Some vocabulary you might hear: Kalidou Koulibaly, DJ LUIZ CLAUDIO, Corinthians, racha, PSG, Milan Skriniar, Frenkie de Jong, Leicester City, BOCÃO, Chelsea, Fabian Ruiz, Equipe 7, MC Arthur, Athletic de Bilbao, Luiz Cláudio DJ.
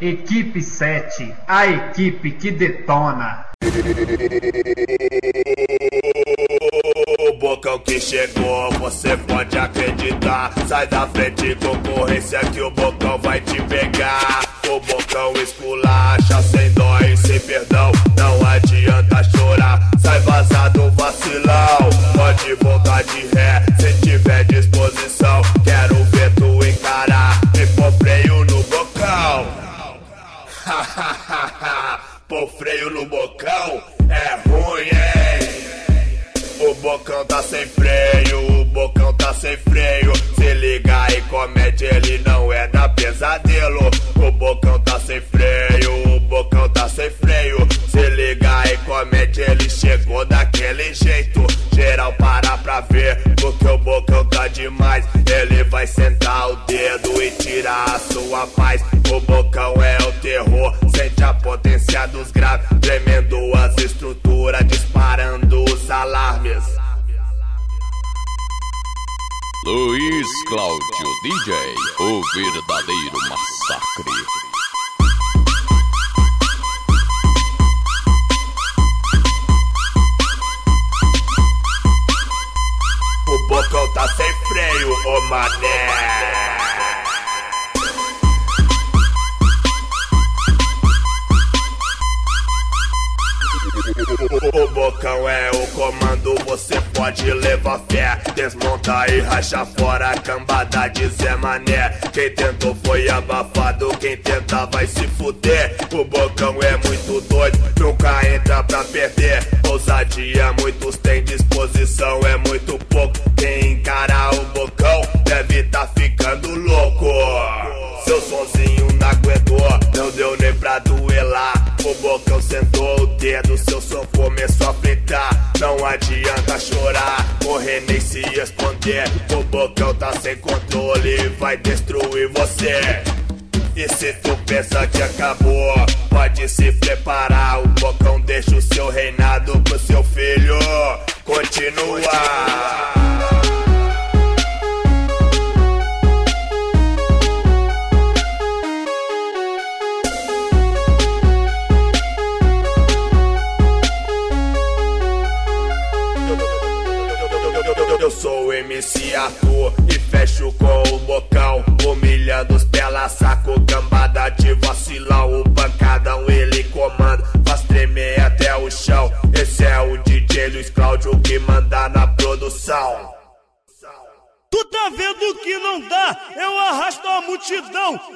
Equipe 7, a equipe que detona. O bocão que chegou, você pode acreditar. Sai da frente, concorrência, que o bocão vai te pegar. O bocão esculacha, sem dó e sem perdão. Não adianta chorar, sai vazado, vacilão. Pode voltar de ré, se tiver disposição. Quero ver tu encarar, me freio no bocão. Pô freio no bocão é ruim, hein? O bocão tá sem freio, o bocão tá sem freio. Se liga e comete, ele não é da pesadelo. O bocão tá sem freio, o bocão tá sem freio. Se liga e comete, ele chegou daquele jeito. Geral para pra ver, porque o bocão tá demais. Ele vai sentar o dedo e tirar a sua paz. O bocão é o terror, sente a potência dos graves, tremendo as estruturas, disparando os alarmes. Luiz Cláudio DJ, o verdadeiro massacre. O bocão tá sem freio, ô mané. O bocão é o comando, você pode levar fé. Desmonta e racha fora a cambada de Zé Mané. Quem tentou foi abafado, quem tenta vai se fuder. O bocão é muito doido, nunca entra pra perder. Ousadia muitos têm, disposição é muito pouco. Quem encara o bocão deve tá ficando louco. Seu sonzinho não aguentou, não deu nem pra duelar. O bocão sentou o dedo, seu som começou a fritar. Não adianta chorar, correr nem se esconder. O bocão tá sem controle, vai destruir você. E se tu pensa que acabou, pode se preparar. O bocão deixa o seu reinado pro seu filho continuar. Eu sou o MC Arthur e fecho com o bocão, humilhando os pela saco, cambada de vacilão. O pancadão ele comanda, faz tremer até o chão. Esse é o DJ Luiz Cláudio que manda na produção. Tu tá vendo que não dá, eu arrasto a multidão.